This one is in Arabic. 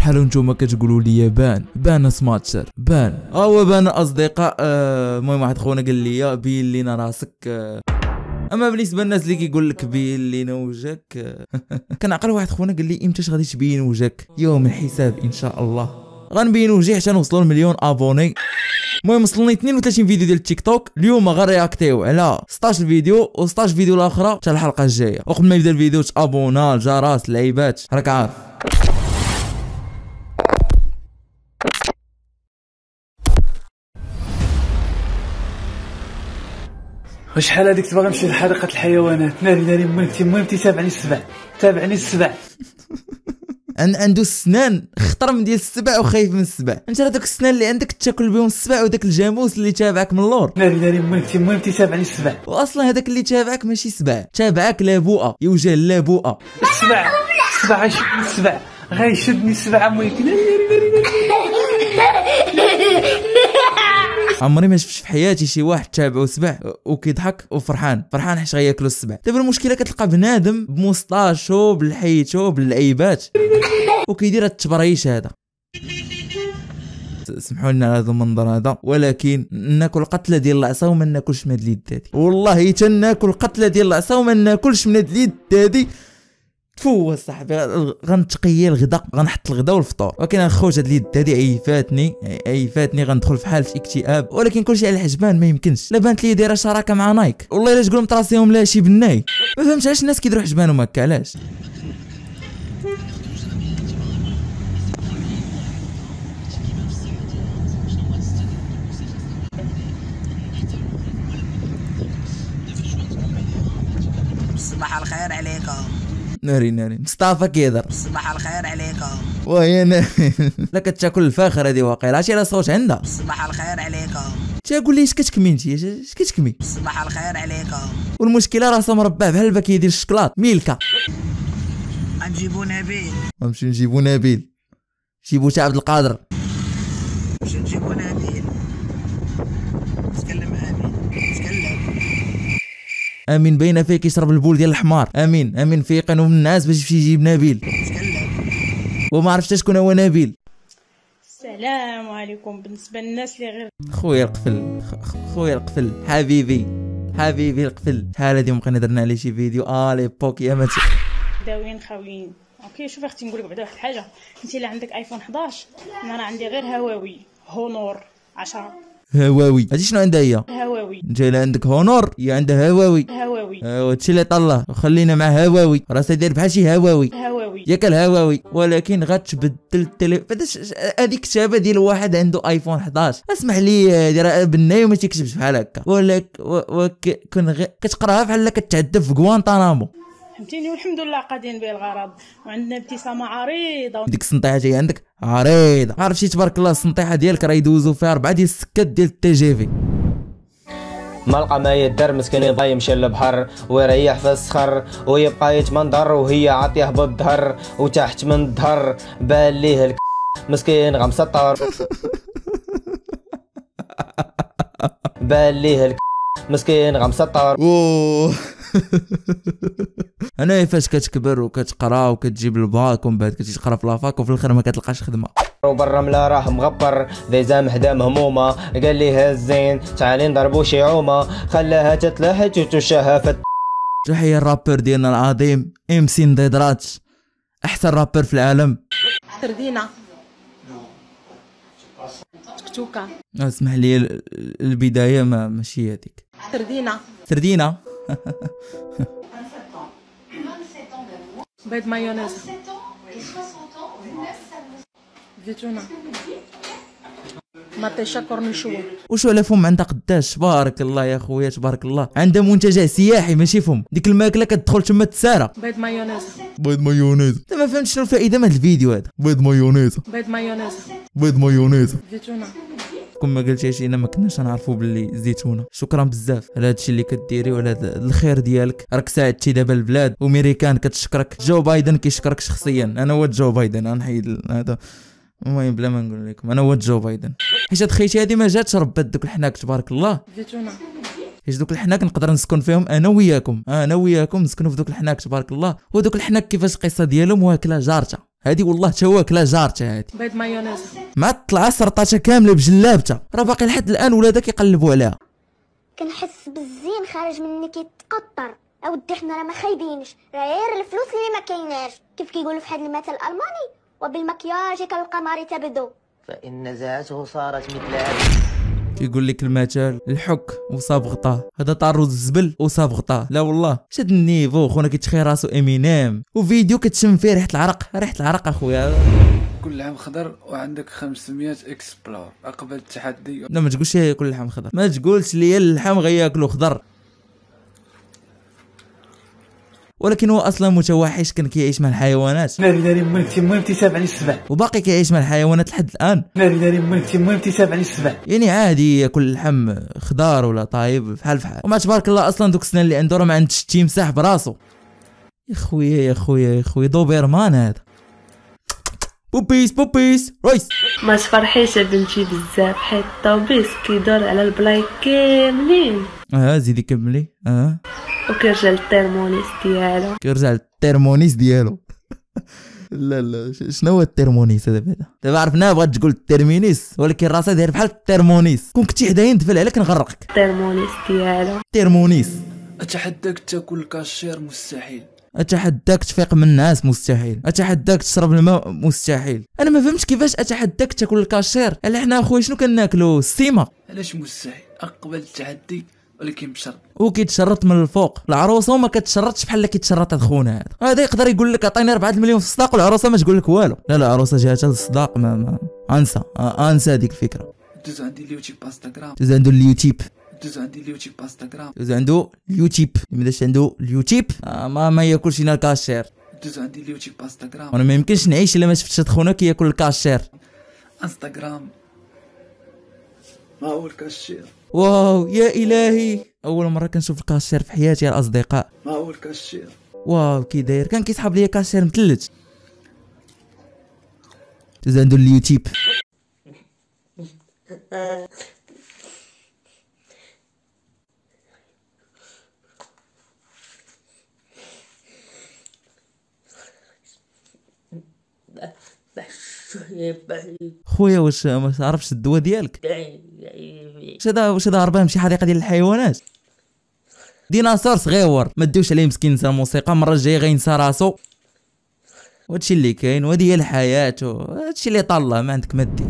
شحال نتوما كتقولوا لي بان سماتشر بان اصدقاء. المهم واحد خونا قال لي بين لينا راسك. اما بالنسبه للناس اللي كيقول لك بين لينا وجهك كنعقل واحد خونا قال لي امتاش غادي تبين وجهك؟ يوم الحساب ان شاء الله غنبين وجهي حتى نوصلوا ل1 مليون ابوني. المهم وصلني 32 فيديو ديال التيك توك. اليوم غنرياكتيو على 16 فيديو و 16 فيديو الاخرى حتى الحلقه الجايه. وقبل ما يبدا الفيديو تابونا، الجرس، اللعيبات، راك عارف. وشحال هذيك تبغي نمشي لحديقه الحيوانات؟ ناري ناري ممتي ممتي تابعني السبع عنده السنان خطر من ديال السبع وخايف من السبع. انت راه دوك السنان اللي عندك تاكل بهم السبع وداك الجاموس اللي تابعك من اللور. ناري ناري ممتي تابعني السبع. واصلا هذاك اللي تابعك ماشي سبع، تابعك لابوءه، يوجه لابوءه. السبع غيشدني السبع ممكن. ناري ناري عمري ما شفت في حياتي شي واحد تابعو سبع وكيضحك وفرحان حيت غياكلو السبع. دابا المشكله كتلقى بنادم بموسطاشو بالحيتو باللعيبات وكيدير هاد التبريش هذا. سمحوا لنا على هذا المنظر هذا، ولكن ناكل قتله ديال العصا وما ناكلش من هاد اليد هادي. والله حتى ناكل قتله ديال العصا وما ناكلش من هاد اليد هادي. فوا صاحبي غنتقي الغداء، غنحط الغداء والفطور. ولكن اخوت هاد اليد هادي عيفاتني غندخل في حاله اكتئاب. ولكن كلشي على الحجبان ما يمكنش. لا بانت لي دايره شراكه مع نايك، والله الا تقولهم طراسيهم لا شي بناي. ما فهمتش علاش الناس كيديروا حجبانهم هكا، علاش؟ صباح الخير عليكم. ناري ناري مصطفى كيهضر. صباح الخير عليكم. وهي ناري لا كتاكل الفاخر هذه واقيلا، عرفتي راه صوت عندها. صباح الخير عليكم. تاقول لي اش كتكمي انت؟ اش كتكمي؟ صباح الخير عليكم. والمشكله راسه مربع بحال با كيدير الشكلاط ميلكا. غنجيبو نبيل. غنمشيو نجيبو نبيل. جيبو تاع عبد القادر. نمشيو نجيبو نبيل. تكلم امين. امين باينه فيه كيشرب البول ديال الحمار. امين فيقنوا من الناس باش يمشي يجيب نبيل وما عرفتش شكون هو نبيل. السلام عليكم. بالنسبه للناس اللي غير خويا القفل، خويا القفل، حبيبي القفل. شحال هادي ممكن درنا عليه شي فيديو لي بوك يا ماتي داويين خاويين. اوكي شوفي اختي نقول لك بعدا واحد الحاجه، انت الا عندك ايفون 11 انا راه عندي غير هواوي هونور 10 هواوي. هادي شنو عندها هي؟ هواوي. انت الا عندك هونور هي عندها هواوي. هادشي اللي طلع خلينا مع هواوي، راه سيدير بحال شي هواوي ياك الهواوي. ولكن غتبدل التليفون. هذه كتابه ديال واحد عنده ايفون 11. اسمح لي راه بناي وما تيكتبش بحال هكا، ولكن كتقراها بحال كتعذب في غوانتانامو، فهمتيني؟ والحمد لله قادين به الغرض وعندنا ابتسامه عريضه. ديك السنطيحه جايه عندك عريضه، عرفتي تبارك الله السنطيحه ديالك راه يدوزو فيها 4 ديال السكات ديال التي جي في. ما لقى ما يدار مسكين، يبغى يمشي للبحر ويريح في الصخر ويبقى يتمنظر وهي عاطيه بالظهر وتحت من الظهر بان ليه مسكين غمسطر بان ليه مسكين غمسطر. انا فاش كتكبر وكتقرا وكتجيب الباك ومن بعد كتقرا في لافاك وفي الاخر ما كتلقاش خدمه. وبالرمله راه مغبر دايزه محدا مهمومه، قال لي هازين تعالي نضربو شي عومه، خلاها تتلاحت وتشاها فت. تحيه الرابر ديالنا العظيم ام سي نديدرات، احسن رابر في العالم. تردينا تكتوكا. اسمح لي البدايه ماشي هذيك. تردينا بيض مايونيز زيتونة مطيشة كورنيشون. وشو على فم عندها قداش؟ تبارك الله يا خويا تبارك الله، عندها منتجع سياحي ماشي فم، ديك الماكله كتدخل تما تسارى. بيض مايونيز. انت ما فهمتش شنو الفائده من الفيديو هذا. بيض مايونيز زيتونة. كون ما قلتيش لينا ما كناش نعرفوا باللي زيتونه. شكرا بزاف على هادشي اللي كديري وعلى الخير ديالك، راك ساعدتي دابا البلاد وميريكان كتشكرك، جو بايدن كيشكرك شخصيا. انا هو جو بايدن، غنحيد هذا. المهم بلا ما نقول لكم انا هو جو بايدن، حيت هاد خيتي هادي ما جاتش ربات دوك الحناك تبارك الله. زيتونه حيت دوك الحناك نقدر نسكن فيهم انا وياكم نسكنوا في دوك الحناك تبارك الله. ودوك الحناك كيفاش القصه ديالهم واكله جارته هادي والله تا هو كلا جارتها هادي بيض مايونيز مع طلعه سرطاتها كامله بجلابتها، راه باقي لحد الان ولادها كيقلبوا عليها. كنحس بالزين خارج مني كيتقطر. اودي حنا راه ما خايبينش، راه غير الفلوس اللي ما كايناش، كيف كيقولوا في حد المثل الالماني وبالمكياج كنلقى ناري تبدو فان زاعته صارت مثل. يقول لك المثل الحك وصاب غطاه، هذا طار الزبل وصاب غطاه. لا والله شاد النيفو خونا كيتخي راسو امينام، وفيديو كتشم فيه ريحه العرق، ريحه العرق اخويا. كل عام خضر وعندك 500 اكسبلور اقبل التحدي. لا ما تقولش كل عام خضر، ما تقولش لي اللحم غياكلو خضر، ولكن هو اصلا متوحش، كان كيعيش مع الحيوانات. ناري ناري ملكتي المهم تيتابعني السبع، وباقي كيعيش مع الحيوانات لحد الان. ناري ناري ملكتي المهم تيتابعني السبع، يعني عادي ياكل لحم خضار ولا طايب بحال بحال. ومع تبارك الله اصلا دوك السنان اللي عنده راه ما عندش شي مساح براسو. يا خويا يا خويا يا خويا دوبيرمان هذا. بوبيس بوبيس رويس، ما تفرحيش بنتي بزاف حيت الطوبيس كيدور على البلايك كاملين. زيدي كملي. وكيرجع للترمونيس ديالو، كيرجع للترمونيس ديالو. لا لا شنو هو الترمونيس هذا؟ دابا عرفناه، بغات تقول الترمينيس ولكن راسها داير بحال الترمونيس. كون كنتي حدايا ندفل عليك نغرقك. الترمونيس ديالو الترمونيس. اتحداك تاكل كاشير مستحيل، اتحداك تفيق من الناس مستحيل، اتحداك تشرب الماء مستحيل. انا ما فهمتش كيفاش اتحداك تاكل الكاشير، على حنا اخويا شنو كناكلو السيمه؟ علاش مستحيل؟ اقبل التحدي ولكن بشرط، وكيتشرط من الفوق. العروسه وما كتشرطش بحال اللي كيتشرط خونا هذا. هذا يقدر يقول لك عطيني 4 المليون في الصداق والعروسه ما تقول لك والو. لا لا العروسه جاتها للصداق، ما انسى هذيك الفكره. دوز عندي اليوتيوب انستغرام، دوز عنده اليوتيوب، دوز عندي اليوتيوب انستغرام، دوز عنده اليوتيوب. ماداش عنده اليوتيوب ما ياكلش هنا الكاشير. دوز عندي اليوتيوب انستغرام، انا ما يمكنش نعيش الا ما شفتش خونا كياكل الكاشير. انستغرام ما هو الكاشير؟ واو يا الهي، اول مره كنشوف الكاشير في حياتي يا الاصدقاء. ما هو الكاشير؟ واو كي داير، كان كيسحب ليا كاشير مثلج. دوز عنده اليوتيوب. خويا واش ما عرفتش الدواء ديالك؟ واش هذا هربان شي حديقه ديال الحيوانات؟ ديناصور صغيور ما ديوش عليه مسكين نسى الموسيقى، المره الجايه غينسى راسو. وهادشي اللي كاين وهادي هي الحياه، هادشي اللي طال الله، ما عندك ما دير.